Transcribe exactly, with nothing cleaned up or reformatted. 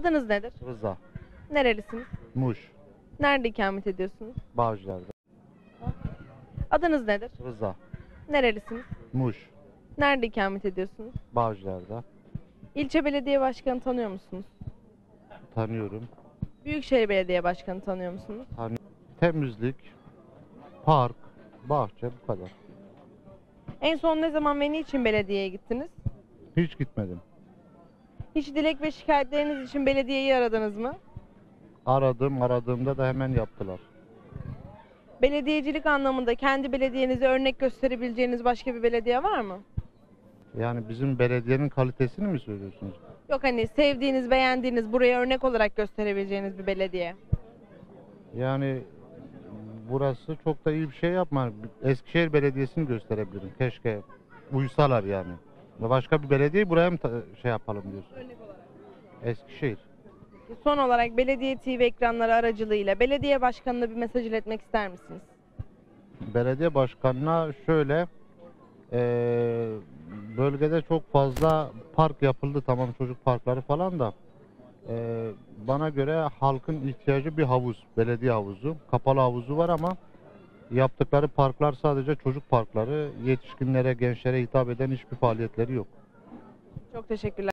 Adınız nedir? Rıza. Nerelisiniz? Muş. Nerede ikamet ediyorsunuz? Bağcılar'da. Adınız nedir? Rıza. Nerelisiniz? Muş. Nerede ikamet ediyorsunuz? Bağcılar'da. İlçe belediye başkanı tanıyor musunuz? Tanıyorum. Büyükşehir Belediye Başkanı tanıyor musunuz? Tanı Temizlik, park, bahçe, bu kadar. En son ne zaman ve niçin belediyeye gittiniz? Hiç gitmedim. Hiç dilek ve şikayetleriniz için belediyeyi aradınız mı? Aradım, aradığımda da hemen yaptılar. Belediyecilik anlamında kendi belediyenize örnek gösterebileceğiniz başka bir belediye var mı? Yani bizim belediyenin kalitesini mi söylüyorsunuz? Yok, hani sevdiğiniz, beğendiğiniz, buraya örnek olarak gösterebileceğiniz bir belediye. Yani burası çok da iyi bir şey yapmıyor. Eskişehir Belediyesi'ni gösterebilirim. Keşke uysalar yani. Başka bir belediye buraya mı şey yapalım diyorsun? Örnek olarak. Eskişehir. Son olarak Belediye T V ekranları aracılığıyla belediye başkanına bir mesaj iletmek ister misiniz? Belediye başkanına şöyle... Ee, bölgede çok fazla park yapıldı, tamam, çocuk parkları falan da e, bana göre halkın ihtiyacı bir havuz, belediye havuzu, kapalı havuzu var ama yaptıkları parklar sadece çocuk parkları, yetişkinlere, gençlere hitap eden hiçbir faaliyetleri yok. Çok teşekkürler.